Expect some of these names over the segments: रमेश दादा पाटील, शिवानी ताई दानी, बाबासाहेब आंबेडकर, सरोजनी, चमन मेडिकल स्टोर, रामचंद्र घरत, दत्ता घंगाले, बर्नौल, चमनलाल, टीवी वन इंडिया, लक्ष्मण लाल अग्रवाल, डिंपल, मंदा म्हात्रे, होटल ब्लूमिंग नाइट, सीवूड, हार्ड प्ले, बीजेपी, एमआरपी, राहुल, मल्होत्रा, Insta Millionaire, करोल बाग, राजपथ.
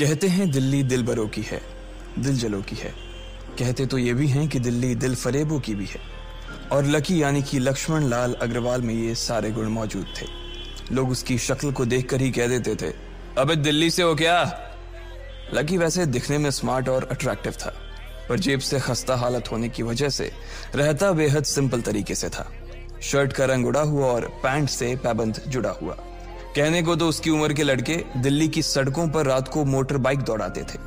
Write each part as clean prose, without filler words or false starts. कहते हैं दिल्ली दिल बरों की है, दिल जलों की है, कहते तो ये भी हैं कि दिल्ली दिल फरेबों की भी है। और लकी यानी कि लक्ष्मण लाल अग्रवाल में ये सारे गुण मौजूद थे। लोग उसकी शक्ल को देखकर ही कह देते थे, अबे दिल्ली से हो क्या? लकी वैसे दिखने में स्मार्ट और अट्रैक्टिव था, पर जेब से खस्ता हालत होने की वजह से रहता बेहद सिंपल तरीके से था। शर्ट का रंग उड़ा हुआ और पैंट से पैबंद जुड़ा हुआ। कहने को तो उसकी उम्र के लड़के दिल्ली की सड़कों पर रात को मोटर बाइक दौड़ाते थे,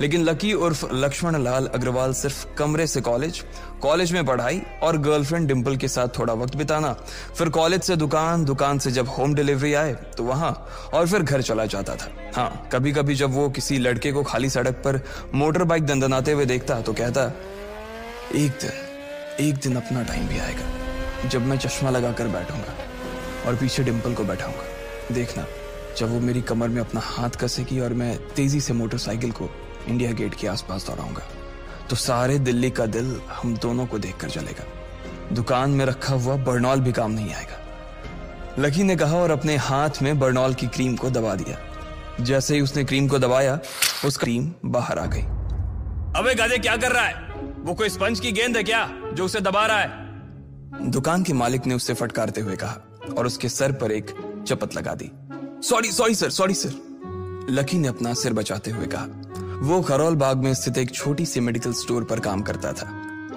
लेकिन लकी उर्फ लक्ष्मण लाल अग्रवाल सिर्फ कमरे से कॉलेज, कॉलेज में पढ़ाई और गर्लफ्रेंड डिंपल के साथ थोड़ा वक्त बिताना, फिर कॉलेज से दुकान, दुकान से जब होम डिलीवरी आए तो वहाँ, और फिर घर चला जाता था। हाँ, कभी कभी जब वो किसी लड़के को खाली सड़क पर मोटर बाइक दंदनाते हुए देखता तो कहता, एक दिन अपना टाइम भी आएगा जब मैं चश्मा लगा कर बैठूंगा और पीछे डिंपल को बैठाऊंगा, देखना जब वो मेरी कमर में अपना हाथ कसेगी और मैं तेजी से मोटरसाइकिल को इंडिया गेट के आसपास दौड़ाऊंगा तो सारे दिल्ली का दिल हम दोनों को देखकर जलेगा। दुकान में रखा हुआ बर्नौल भी काम नहीं आएगा, लकी ने कहा और अपने हाथ में बर्नौल की क्रीम को दबा दिया। जैसे ही उसने क्रीम को दबाया, उस क्रीम बाहर आ गई। अबे गाधे, क्या कर रहा है? वो कोई स्पंज की गेंद है क्या जो उसे दबा रहा है? दुकान के मालिक ने उससे फटकारते हुए कहा और उसके सर पर एक चपत लगा दी। सॉरी सर, लकी ने अपना सिर बचाते हुए कहा। वो करोल बाग में स्थित एक छोटी सी मेडिकल स्टोर पर काम करता था।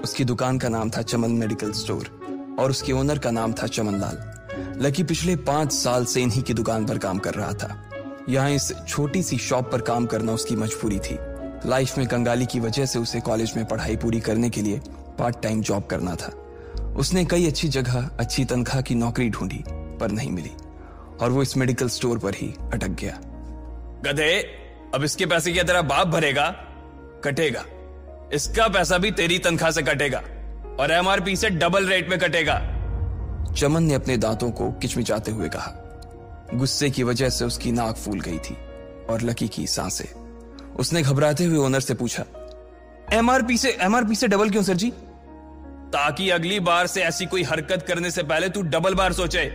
उसकी दुकान का नाम था चमन मेडिकल स्टोर और उसके ओनर का नाम था चमनलाल। लकी पिछले 5 साल से इन्हीं की दुकान पर काम कर रहा था। यहाँ इस छोटी सी शॉप पर काम करना उसकी मजबूरी थी। लाइफ में कंगाली की वजह से उसे कॉलेज में पढ़ाई पूरी करने के लिए पार्ट टाइम जॉब करना था। उसने कई अच्छी जगह अच्छी तनख्वाह की नौकरी ढूंढी पर नहीं मिली और वो इस मेडिकल स्टोर पर ही अटक गया। गधे, अब इसके पैसे क्या तेरा बाप भरेगा? कटेगा। इसका पैसा भी तेरी तनख्वाह से कटेगा और एमआरपी से डबल रेट में कटेगा। चमन ने अपने दांतों को किचमिचाते हुए कहा। गुस्से की वजह से उसकी नाक फूल गई थी और लकी की सांसें। उसने घबराते हुए ओनर से पूछा, एमआरपी से डबल क्यों सर जी? ताकि अगली बार से ऐसी कोई हरकत करने से पहले तू डबल बार सोचे,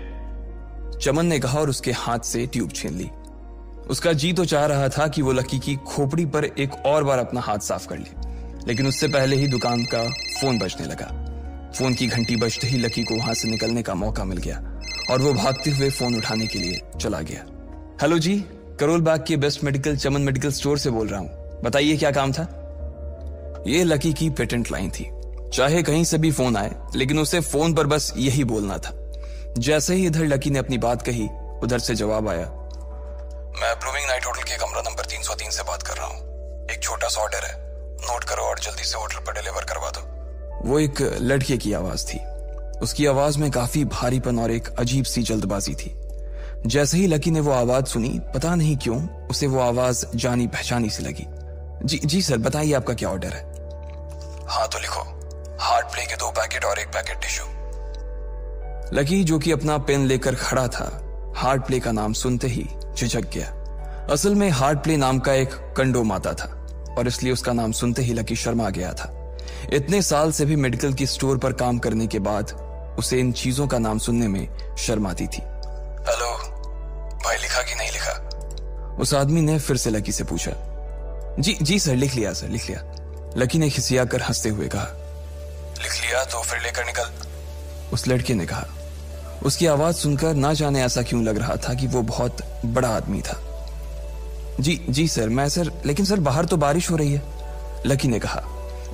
चमन ने कहा और उसके हाथ से ट्यूब छीन ली। उसका जी तो चाह रहा था कि वो लकी की खोपड़ी पर एक और बार अपना हाथ साफ कर ले, लेकिन उससे पहले ही दुकान का फोन बजने लगा। फोन की घंटी बजते ही लकी को वहां से निकलने का मौका मिल गया और वो भागते हुए फोन उठाने के लिए चला गया। हेलो जी, करोल बाग के best medical चमन मेडिकल स्टोर से बोल रहा हूँ, बताइए क्या काम था? ये लकी की पेटेंट लाइन थी। चाहे कहीं से भी फोन आए, लेकिन उसे फोन पर बस यही बोलना था। जैसे ही इधर लकी ने अपनी बात कही, उधर से जवाब आया, मैं ब्लूमिंग नाइट होटल के कमरा नंबर 303 से बात कर रहा हूँ। एक छोटा सा ऑर्डर है, नोट करो और जल्दी से होटल पर डिलीवर करवा दो। वो एक लड़के की आवाज थी। उसकी आवाज में काफी भारीपन और एक अजीब सी जल्दबाजी थी। जैसे ही लकी ने वो आवाज सुनी, पता नहीं क्यों उसे वो आवाज जानी पहचानी सी लगी। जी सर, बताइए आपका क्या ऑर्डर है? हाँ तो लिखो, हार्ड प्ले के 2 पैकेट और 1 पैकेट टिश्यू। लकी जो कि अपना पेन लेकर खड़ा था, हार्ड प्ले का नाम सुनते ही झिझक गया। असल में हार्ड प्ले नाम का एक कंडो माता था और इसलिए उसका नाम सुनते ही लकी शर्मा गया था। इतने साल से भी मेडिकल की स्टोर पर काम करने के बाद उसे इन चीजों का नाम सुनने में शर्माती थी। हेलो भाई, लिखा कि नहीं लिखा? उस आदमी ने फिर से लकी से पूछा। जी सर, लिख लिया। लकी ने खिसिया कर हंसते हुए कहा। लिख लिया तो फिर लेकर निकल, उस लड़के ने कहा। उसकी आवाज सुनकर ना जाने ऐसा क्यों लग रहा था कि वो बहुत बड़ा आदमी था। जी सर, लेकिन सर बाहर तो बारिश हो रही है, लकी ने कहा।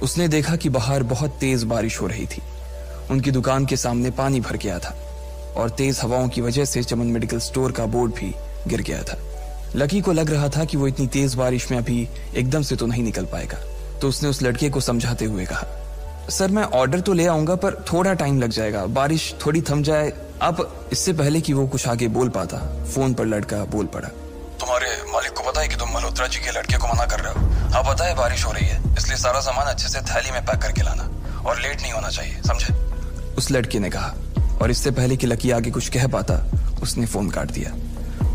उसने देखा कि बाहर बहुत तेज बारिश हो रही थी। उनकी दुकान के सामने पानी भर गया था और तेज हवाओं की वजह से चमन मेडिकल स्टोर का बोर्ड भी गिर गया था। लकी को लग रहा था कि वो इतनी तेज बारिश में अभी एकदम से तो नहीं निकल पाएगा, तो उसने उस लड़के को समझाते हुए कहा, सर मैं ऑर्डर तो ले आऊंगा पर थोड़ा टाइम लग जाएगा, बारिश थोड़ी थम जाए। अब इससे पहले कि वो कुछ आगे बोल पाता, फोन पर लड़का बोल पड़ा। तुम्हारे मालिक को पता है कि तुम मल्होत्रा जी के लड़के को मना कर रहे हो? हाँ पता है, बारिश हो रही है, इसलिए सारा सामान अच्छे से थैली में पैक करके लाना और लेट नहीं होना चाहिए, समझे? उस लड़के ने कहा और इससे पहले कि लकी आगे कुछ कह पाता, उसने फोन काट दिया।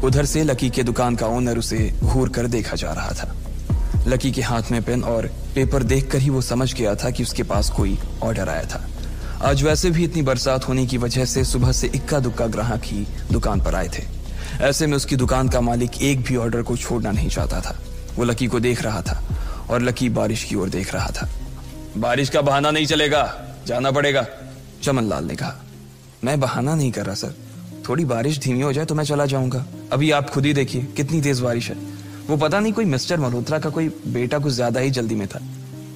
उधर से लकी के दुकान का ओनर उसे घूर कर देखा जा रहा था। लकी के हाथ में पेन और पेपर देखकर ही वो समझ गया था कि उसके पास कोई ऑर्डर आया था। आज वैसे भी इतनी बरसात होने की वजह से सुबह से इक्का दुक्का ग्राहक ही दुकान पर आए थे। ऐसे में उसकी दुकान का मालिक एक भी ऑर्डर को छोड़ना नहीं चाहता था। वो लकी को देख रहा था और लकी बारिश की ओर देख रहा था। बारिश का बहाना नहीं चलेगा, जाना पड़ेगा, चमनलाल ने कहा। मैं बहाना नहीं कर रहा सर, थोड़ी बारिश धीमी हो जाए तो मैं चला जाऊंगा। अभी आप खुद ही देखिए कितनी तेज बारिश है। वो पता नहीं कोई मिस्टर मल्होत्रा का कोई बेटा कुछ ज्यादा ही जल्दी में था,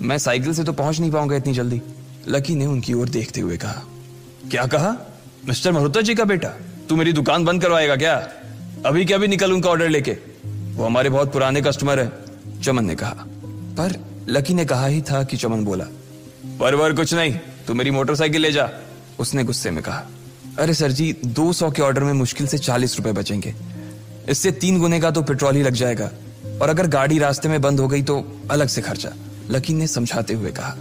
मैं साइकिल से तो पहुंच नहीं पाऊंगा इतनी जल्दी, लकी ने उनकी ओर देखते हुए कहा। क्या कहा? मिस्टर मल्होत्रा जी का बेटा? तू मेरी दुकान बंद करवाएगा क्या? अभी क्या भी निकल उनका ऑर्डर लेके, वो हमारे बहुत पुराने कस्टमर है, चमन ने कहा। पर लकी ने कहा ही था कि चमन बोला, पर कुछ नहीं, तू मेरी मोटरसाइकिल ले जा, उसने गुस्से में कहा। अरे सर जी, 200 के ऑर्डर में मुश्किल से 40 रुपए बचेंगे, इससे 3 गुने का तो पेट्रोल ही लग जाएगा, और अगर गाड़ी रास्ते में बंद हो गई तो अलग से खर्चा, लकी ने समझाते हुए कहा।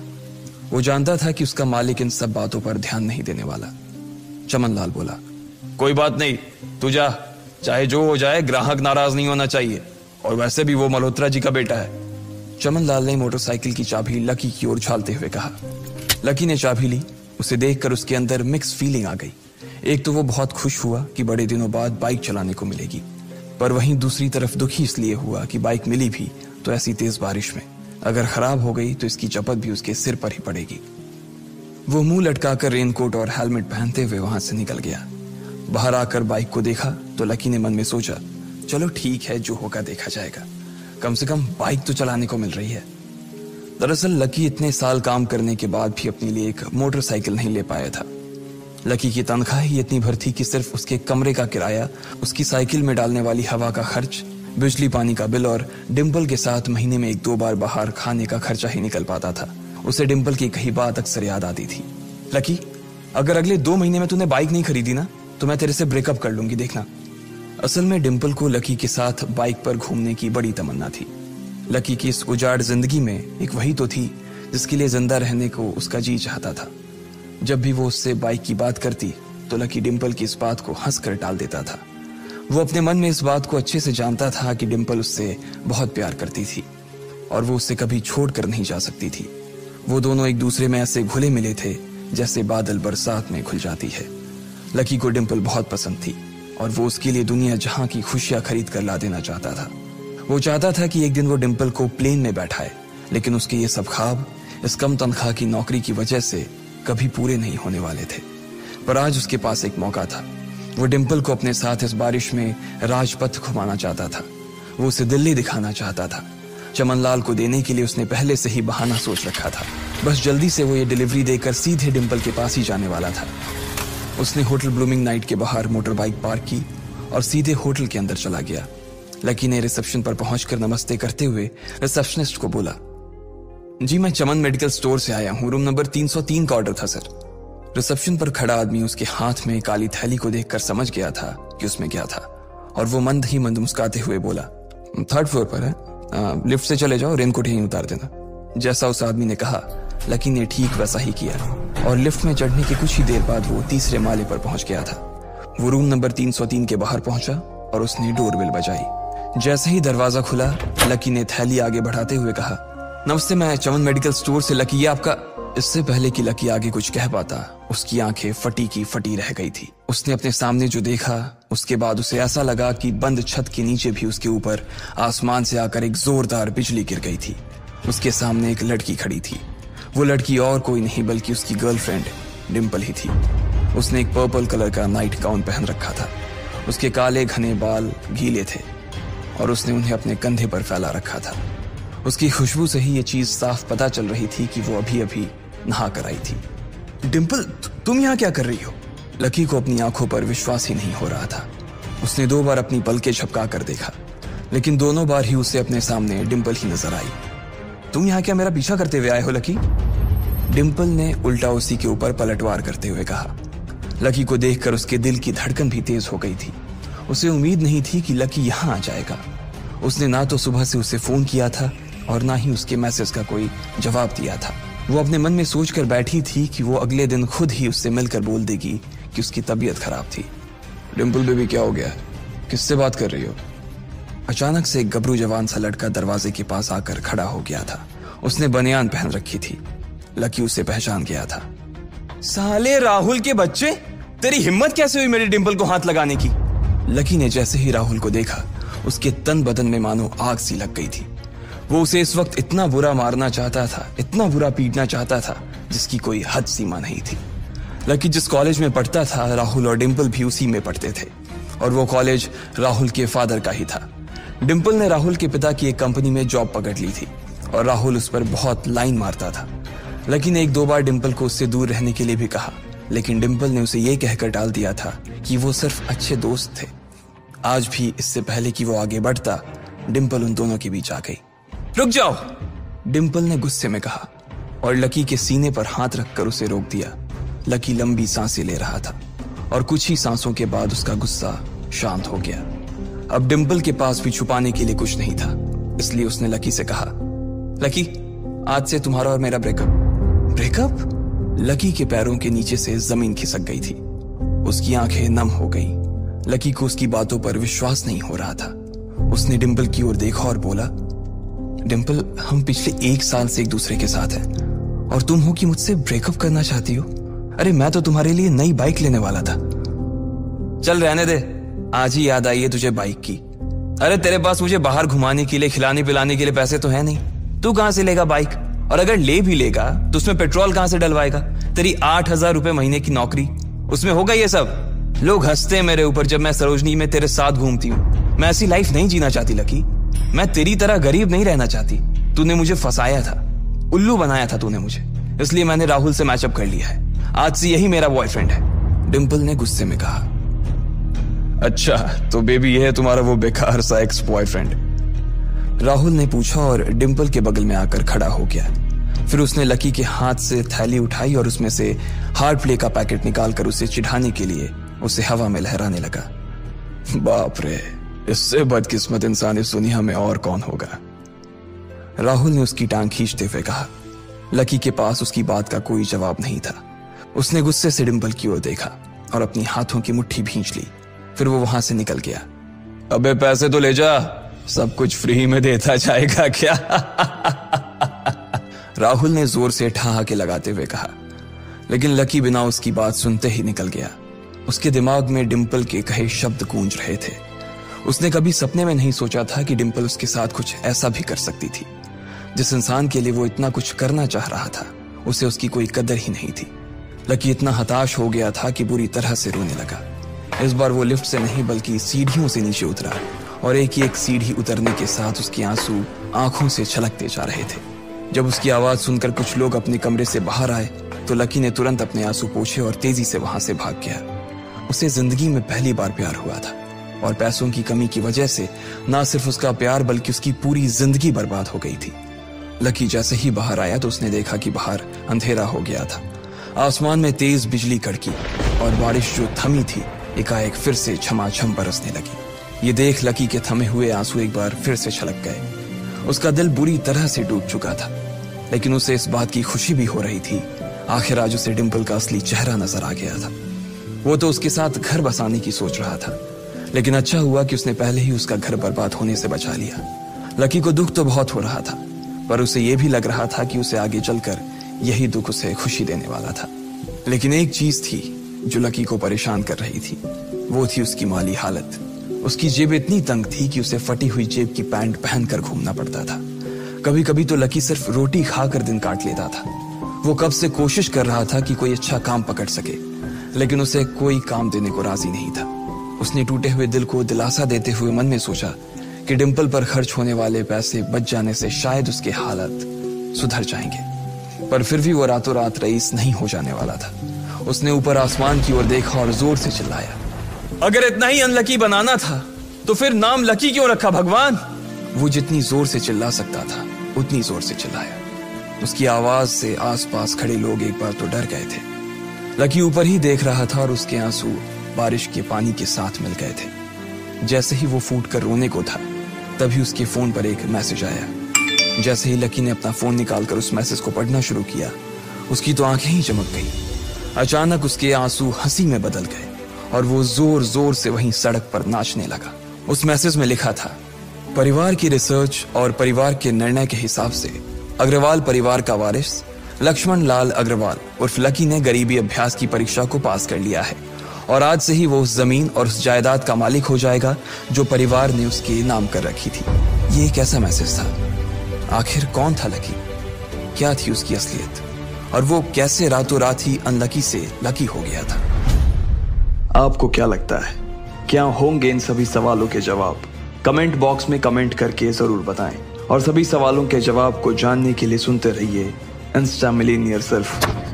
वो जानता था कि उसका मालिक इन सब बातों पर ध्यान नहीं देने वाला। चमनलाल बोला, कोई बात नहीं, तू जा, चाहे जो हो जाए ग्राहक नाराज नहीं होना चाहिए, और वैसे भी वो मल्होत्रा जी का बेटा है, चमनलाल ने मोटरसाइकिल की चाबी लकी की ओर झालते हुए कहा। लकी ने चाबी ली, उसे देखकर उसके अंदर मिक्स फीलिंग आ गई। एक तो वो बहुत खुश हुआ कि बड़े दिनों बाद बाइक चलाने को मिलेगी, पर वहीं दूसरी तरफ दुखी इसलिए हुआ कि बाइक मिली भी तो ऐसी तेज बारिश में, अगर खराब हो गई तो इसकी चपत भी उसके सिर पर ही पड़ेगी। वो मुंह लटकाकर रेनकोट और हेलमेट पहनते हुए वहां से निकल गया। बाहर आकर बाइक को देखा तो लकी ने मन में सोचा, चलो ठीक है, जो होगा देखा जाएगा, कम से कम बाइक तो चलाने को मिल रही है। दरअसल लकी इतने साल काम करने के बाद भी अपने लिए एक मोटरसाइकिल नहीं ले पाया था। लकी की तनख्वाह ही इतनी भर थी कि सिर्फ उसके कमरे का किराया, उसकी साइकिल में डालने वाली हवा का खर्च, बिजली पानी का बिल और डिंपल के साथ महीने में 1-2 बार बाहर खाने का खर्चा ही निकल पाता था। उसे डिंपल की कही बात अक्सर याद आती थी। लकी, अगर अगले 2 महीने में तूने बाइक नहीं खरीदी ना तो मैं तेरे से ब्रेकअप कर लूंगी, देखना। असल में डिंपल को लकी के साथ बाइक पर घूमने की बड़ी तमन्ना थी। लकी की इस उजाड़ जिंदगी में एक वही तो थी जिसके लिए जिंदा रहने को उसका जी चाहता था। जब भी वो उससे बाइक की बात करती तो लकी डिंपल की इस बात को हंसकर टाल देता था। वो अपने मन में इस बात को अच्छे से जानता था कि डिंपल उससे बहुत प्यार करती थी और वो उससे कभी छोड़ कर नहीं जा सकती थी। वो दोनों एक दूसरे में ऐसे घुले मिले थे जैसे बादल बरसात में घुल जाती है। लकी को डिंपल बहुत पसंद थी और वो उसके लिए दुनिया जहां की खुशियां खरीद कर ला देना चाहता था। वो चाहता था कि एक दिन वो डिंपल को प्लेन में बैठाए, लेकिन उसके ये सब ख्वाब इस कम तनख्वाह की नौकरी की वजह से कभी पूरे नहीं होने वाले थे। पर आज उसके पास एक मौका था। वो डिंपल को अपने साथ इस बारिश में राजपथ घुमाना चाहता था, वो उसे दिल्ली दिखाना चाहता था। चमनलाल को देने के लिए उसने पहले से ही बहाना सोच रखा था, बस जल्दी से वो ये डिलीवरी देकर सीधे डिंपल के पास ही जाने वाला था। उसने होटल ब्लूमिंग नाइट के बाहर मोटर बाइक पार्क की और सीधे होटल के अंदर चला गया। लकी ने रिसेप्शन पर पहुंचकर नमस्ते करते हुए रिसेप्शनिस्ट को बोला, जी मैं चमन मेडिकल स्टोर से आया हूं, रूम नंबर 303 का ऑर्डर था सर। रिसेप्शन पर खड़ा आदमी उसके हाथ में काली थैली को देखकर समझ गया था कि उसमें क्या था, और वो मंद ही मंद मुस्काते हुए बोला, 3rd फ्लोर पर है, लिफ्ट से चले जाओ, रेनकोट यहीं उतार देना। जैसा उस आदमी ने कहा लकी ने ठीक वैसा ही किया, और लिफ्ट में चढ़ने के कुछ ही देर बाद वो 3रे माले पर पहुंच गया था। वो रूम नंबर 303 के बाहर पहुंचा और उसने डोरबेल बजाई। जैसे ही दरवाजा खुला लकी ने थैली आगे बढ़ाते हुए कहा, नमस्ते, मैं चमन मेडिकल स्टोर से लकी, आपका। इससे पहले कि लकी आगे कुछ कह पाता, उसकी आंखें फटी की फटी रह गई थी। उसने अपने सामने जो देखा उसके बाद उसे ऐसा लगा कि बंद छत के नीचे भी उसके ऊपर आसमान से आकर एक जोरदार बिजली गिर गई थी। उसके सामने एक लड़की खड़ी थी। वो लड़की और कोई नहीं बल्कि उसकी गर्लफ्रेंड डिंपल ही थी। उसने एक पर्पल कलर का नाइट गाउन पहन रखा था, उसके काले घने बाल गीले थे और उसने उन्हें अपने कंधे पर फैला रखा था। उसकी खुशबू से ही ये चीज साफ पता चल रही थी कि वो अभी अभी नहा कर आई थी। डिंपल, तुम यहाँ क्या कर रही हो? लकी को अपनी आंखों पर विश्वास ही नहीं हो रहा था। उसने 2 बार अपनी पलकें झपका कर देखा, लेकिन दोनों बार ही उसे अपने सामने डिंपल ही नजर आई। तुम यहाँ क्या मेरा पीछा करते हुए आए हो लकी? डिंपल ने उल्टा उसी के ऊपर पलटवार करते हुए कहा। लकी को देखकर उसके दिल की धड़कन भी तेज हो गई थी। उसे उम्मीद नहीं थी कि लकी यहाँ आ जाएगा। उसने ना तो सुबह से उसे फोन किया था और ना ही उसके मैसेज का कोई जवाब दिया था। वो अपने मन में सोचकर बैठी थी कि वो अगले दिन खुद ही उससे मिलकर बोल देगी कि उसकी तबीयत खराब थी। डिंपल बेबी, क्या हो गया? किससे बात कर रही हो? अचानक से एक गबरू जवान सा लड़का दरवाजे के पास आकर खड़ा हो गया था। उसने बनियान पहन रखी थी। लकी उसे पहचान गया था। साले राहुल के बच्चे, तेरी हिम्मत कैसे हुई मेरी डिंपल को हाथ लगाने की? लकी ने जैसे ही राहुल को देखा उसके तन बदन में मानो आग सी लग गई थी। वो उसे इस वक्त इतना बुरा मारना चाहता था, इतना बुरा पीटना चाहता था जिसकी कोई हद सीमा नहीं थी। लकी जिस कॉलेज में पढ़ता था, राहुल और डिंपल भी उसी में पढ़ते थे और वो कॉलेज राहुल के फादर का ही था। डिंपल ने राहुल के पिता की एक कंपनी में जॉब पकड़ ली थी और राहुल उस पर बहुत लाइन मारता था। लकी ने एक दो बार डिंपल को उससे दूर रहने के लिए भी कहा, लेकिन डिंपल ने उसे ये कहकर टाल दिया था कि वो सिर्फ अच्छे दोस्त थे। आज भी इससे पहले कि वो आगे बढ़ता, डिंपल उन दोनों के बीच आ गई। रुक जाओ, डिंपल ने गुस्से में कहा और लकी के सीने पर हाथ रखकर उसे रोक दिया। लकी लंबी सांसें ले रहा था और कुछ ही सांसों के बाद उसका गुस्सा शांत हो गया। अब डिंपल के पास भी छुपाने के लिए कुछ नहीं था, इसलिए उसने लकी से कहा, लकी, आज से तुम्हारा और मेरा ब्रेकअप। ब्रेकअप? लकी के पैरों के नीचे से जमीन खिसक गई थी, उसकी आंखें नम हो गई। लकी को उसकी बातों पर विश्वास नहीं हो रहा था। उसने डिंपल की ओर देखा और बोला, डिंपल, हम पिछले 1 साल से एक दूसरे के साथ हैं और तुम हो कि मुझसे ब्रेकअप करना चाहती हो? अरे मैं तो तुम्हारे लिए नई बाइक लेने वाला था। चल रहने दे, आज ही याद आई है तुझे बाइक की। अरे तेरे पास मुझे बाहर घुमाने के लिए, खिलाने पिलाने के लिए पैसे तो है नहीं, तू कहां से लेगा बाइक? और अगर ले भी लेगा तो उसमें पेट्रोल कहां से डलवाएगा? तेरी 8,000 रुपए महीने की नौकरी, उसमें होगा ये सब? लोग हंसते हैं मेरे ऊपर जब मैं सरोजनी में तेरे साथ घूमती हूँ। मैं ऐसी लाइफ नहीं जीना चाहती लकी, मैं तेरी तरह गरीब नहीं रहना चाहती। तूने मुझे फंसाया था, उल्लू बनाया था तूने मुझे, इसलिए मैंने राहुल से मैचअप कर लिया है। आज से यही मेरा बॉयफ्रेंड है, डिंपल ने गुस्से में कहा। अच्छा तो बेबी, यह है तुम्हारा वो बेकार सा एक्स बॉयफ्रेंड? राहुल ने पूछा और डिंपल के बगल में आकर खड़ा हो गया। फिर उसने लकी के हाथ से थैली उठाई और उसमें से हार्ड प्ले का पैकेट निकालकर उसे चिढ़ाने के लिए उसे हवा में लहराने लगा। बाप रे, इससे बदकिस्मत इंसान इस दुनिया में और कौन होगा? राहुल ने उसकी टांग खींचते हुए कहा। लकी के पास उसकी बात का कोई जवाब नहीं था। उसने गुस्से से डिंपल की ओर देखा और अपनी हाथों की मुट्ठी भींच ली। फिर वो वहां से निकल गया। अबे पैसे तो ले जा, सब कुछ फ्री में देता जाएगा क्या? राहुल ने जोर से ठहाके लगाते हुए कहा, लेकिन लकी बिना उसकी बात सुनते ही निकल गया। उसके दिमाग में डिंपल के कहे शब्द गूंज रहे थे। उसने कभी सपने में नहीं सोचा था कि डिंपल उसके साथ कुछ ऐसा भी कर सकती थी। जिस इंसान के लिए वो इतना कुछ करना चाह रहा था, उसे उसकी कोई कदर ही नहीं थी। लकी इतना हताश हो गया था कि बुरी तरह से रोने लगा। इस बार वो लिफ्ट से नहीं बल्कि सीढ़ियों से नीचे उतरा और एक ही एक सीढ़ी उतरने के साथ उसके आंसू आंखों से छलकते जा रहे थे। जब उसकी आवाज सुनकर कुछ लोग अपने कमरे से बाहर आए तो लकी ने तुरंत अपने आंसू पोंछे और तेजी से वहां से भाग गया। उसे जिंदगी में पहली बार प्यार हुआ था और पैसों की कमी की वजह से ना सिर्फ उसका प्यार बल्कि उसकी पूरी जिंदगी बर्बाद हो गई थी। लकी जैसे ही बाहर आया तो उसने देखा कि बाहर अंधेरा हो गया था। आसमान में तेज बिजली कड़की और बारिश जो थमी थी एकाएक फिर से छमाछम बरसने लगी। ये देख लकी के थमे हुए आंसू एक बार फिर से छलक गए। उसका दिल बुरी तरह से डूब चुका था, लेकिन उसे इस बात की खुशी भी हो रही थी, आखिर आज उसे डिंपल का असली चेहरा नजर आ गया था। वो तो उसके साथ घर बसाने की सोच रहा था, लेकिन अच्छा हुआ कि उसने पहले ही उसका घर बर्बाद होने से बचा लिया। लकी को दुख तो बहुत हो रहा था, पर उसे यह भी लग रहा था कि उसे आगे चलकर यही दुख उसे खुशी देने वाला था। लेकिन एक चीज थी जो लकी को परेशान कर रही थी, वो थी उसकी माली हालत। उसकी जेब इतनी तंग थी कि उसे फटी हुई जेब की पैंट पहनकर घूमना पड़ता था। कभी कभी तो लकी सिर्फ रोटी खाकर दिन काट लेता था। वो कब से कोशिश कर रहा था कि कोई अच्छा काम पकड़ सके, लेकिन उसे कोई काम देने को राजी नहीं था। उसने टूटे हुए दिल को दिलासा देते हुए मन में सोचा कि डिंपल पर खर्च होने वाले पैसे बच जाने से शायद उसके हालत सुधर जाएंगे, पर फिर भी वो रातों रात रईस नहीं हो जाने वाला था। उसने ऊपर आसमान की ओर देखा और जोर से चिल्लाया, अगर इतना ही अनलकी बनाना था तो फिर नाम लकी क्यों रखा भगवान? वो जितनी जोर से चिल्ला सकता था उतनी जोर से चिल्लाया। उसकी आवाज से आसपास खड़े लोग एक बार तो डर गए थे। लकी ऊपर ही देख रहा था और उसके आंसू बारिश के पानी के साथ मिल गए थे। जैसे ही वो फूट कर रोने को था, तभी उसके फोन पर एक मैसेज आया। जैसे ही लकी ने अपना फोन निकालकर उस मैसेज को पढ़ना शुरू किया, उसकी तो आंखें ही चमक गई। अचानक उसके आंसू हंसी में बदल गए और वो जोर जोर से वहीं सड़क पर नाचने लगा। उस मैसेज में लिखा था, परिवार की रिसर्च और परिवार के निर्णय के हिसाब से अग्रवाल परिवार का वारिस लक्ष्मण लाल अग्रवाल उर्फ लकी ने गरीबी अभ्यास की परीक्षा को पास कर लिया है और आज से ही वो उस जमीन और उस जायदाद का मालिक हो जाएगा जो परिवार ने उसके नाम कर रखी थी। ये एक ऐसा मैसेज था आखिर कौन था लकी, क्या थी उसकी असलियत, और वो कैसे रातों रात ही अनलकी से लकी हो गया था। आपको क्या लगता है, क्या होंगे इन सभी सवालों के जवाब? कमेंट बॉक्स में कमेंट करके जरूर बताएं और सभी सवालों के जवाब को जानने के लिए सुनते रहिए इंस्टा मिलीनियर सिर्फ